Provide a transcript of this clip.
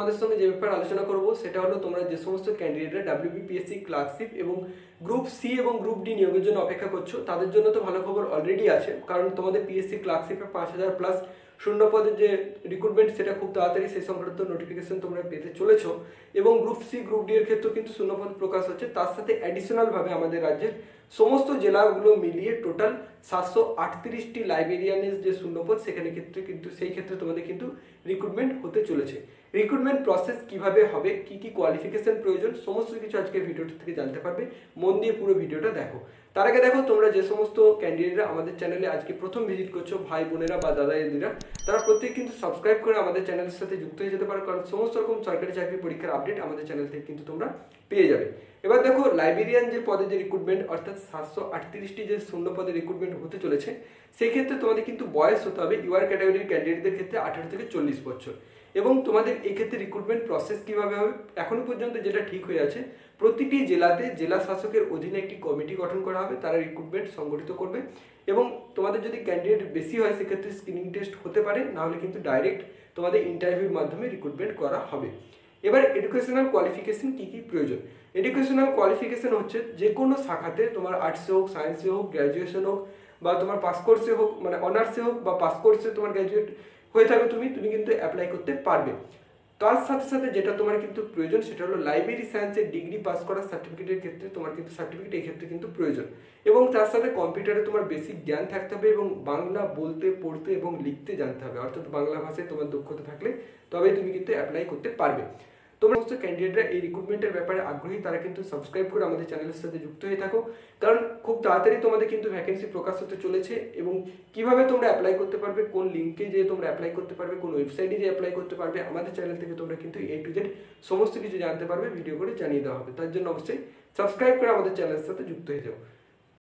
আমাদের সঙ্গে যে ব্যাপারে আলোচনা করব সেটা হলো তোমরা যে সমস্ত ক্যান্ডিডেটরা WBPSC ক্লার্কশিপ এবং গ্রুপ সি এবং গ্রুপ ডি নিয়োগের জন্য অপেক্ষা করছো তাদের জন্য তো ভালো খবর অলরেডি আছে, কারণ তোমাদের PSC ক্লার্কশিপে 5000 প্লাস শূন্য পদের যে রিক্রুটমেন্ট সেটা খুব তাড়াতাড়ি সেই সংক্রান্ত নোটিফিকেশন তোমরা পেতে চলেছো এবং গ্রুপ সি গ্রুপ ডি এর ক্ষেত্রে কিন্তু শূন্য পদ প্রকাশ হচ্ছে। তার সাথে অ্যাডিশনাল ভাবে আমাদের রাজ্যের সমস্ত জেলাগুলো মিলিয়ে টোটাল 738টি লাইব্রেরিয়ানের যে শূন্য পদ সেখানে ক্ষেত্রে কিন্তু সেই ক্ষেত্রে তোমাদের কিন্তু রিক্রুটমেন্ট হতে চলেছে। রিক্রুটমেন্ট প্রসেস কিভাবে হবে, কি কি কোয়ালিফিকেশন প্রয়োজন সমস্ত কিছু আজকে ভিডিওটা থেকে জানতে পারবে। মন দিয়ে পুরো ভিডিওটা দেখো। তার আগে দেখো তোমরা যে সমস্ত ক্যান্ডিডেটরা আমাদের চ্যানেলে আজকে প্রথম ভিজিট করছো, ভাই বোনেরা বা দাদা দিদিরা, তারা প্রত্যেক কিন্তু সাবস্ক্রাইব করে আমাদের চ্যানেলের সাথে যুক্ত হয়ে যেতে পারো, কারণ সমস্ত রকম সরকারি চাকরি পরীক্ষার আপডেট আমাদের চ্যানেল থেকে কিন্তু তোমরা পেয়ে যাবে। এবার দেখো লাইব্রেরিয়ান যে পদে যে রিক্রুটমেন্ট অর্থাৎ 738টি যে শূন্য পদে রিক্রুটমেন্ট হতে চলেছে সেই ক্ষেত্রে তোমাদের কিন্তু বয়স হতে হবে ইউআর ক্যাটাগরির ক্যান্ডিডেটদের ক্ষেত্রে 18 থেকে 40 বছর। এবং তোমাদের এক্ষেত্রে রিক্রুটমেন্ট প্রসেস কীভাবে হবে, এখনো পর্যন্ত যেটা ঠিক হয়ে আছে প্রতিটি জেলাতে জেলা শাসকের অধীনে একটি কমিটি গঠন করা হবে, তারা রিক্রুটমেন্ট সংগঠিত করবে এবং তোমাদের যদি ক্যান্ডিডেট বেশি হয় সেক্ষেত্রে স্ক্রিনিং টেস্ট হতে পারে, নাহলে কিন্তু ডাইরেক্ট তোমাদের ইন্টারভিউর মাধ্যমে রিক্রুটমেন্ট করা হবে। এবার এডুকেশনাল কোয়ালিফিকেশন কী কী প্রয়োজন, এডুকেশনাল কোয়ালিফিকেশন হচ্ছে যে কোনো শাখাতে তোমার আর্টসে হোক, সায়েন্সে হোক, গ্র্যাজুয়েশন হোক বা তোমার পাস কোর্সে হোক, মানে অনার্সে হোক বা পাস কোর্সে তোমার গ্র্যাজুয়েট হয়ে থাকো তুমি কিন্তু অ্যাপ্লাই করতে পারবে। তার সাথে সাথে যেটা তোমার কিন্তু প্রয়োজন সেটা হলো লাইব্রেরি সায়েন্সের ডিগ্রি পাস করার সার্টিফিকেটের ক্ষেত্রে তোমার কিন্তু সার্টিফিকেট এই ক্ষেত্রে কিন্তু প্রয়োজন এবং তার সাথে কম্পিউটারে তোমার বেসিক জ্ঞান থাকতে হবে এবং বাংলা বলতে পড়তে এবং লিখতে জানতে হবে, অর্থাৎ বাংলা ভাষায় তোমার দক্ষতা থাকলে তবেই তুমি কিন্তু অ্যাপ্লাই করতে পারবে। তোমরা সমস্ত ক্যান্ডিডেটরা এই রিক্রুটমেন্টের ব্যাপারে আগ্রহী তারা কিন্তু সাবস্ক্রাইব করে আমাদের চ্যানেলের সাথে যুক্ত হয়ে থাকো, কারণ খুব তাড়াতাড়ি তোমাদের কিন্তু ভ্যাকেন্সি প্রকাশ হতে চলেছে। এবং কিভাবে তোমরা অ্যাপ্লাই করতে পারবে, কোন লিঙ্কে যেয়ে তোমরা অ্যাপ্লাই করতে পারবে, কোন ওয়েবসাইটে যেয়ে অ্যাপ্লাই করতে পারবে, আমাদের চ্যানেল থেকে তোমরা কিন্তু A to Z সমস্ত কিছু জানতে পারবে, ভিডিও করে জানিয়ে দেওয়া হবে। তার জন্য অবশ্যই সাবস্ক্রাইব করে আমাদের চ্যানেলের সাথে যুক্ত হয়ে যাও।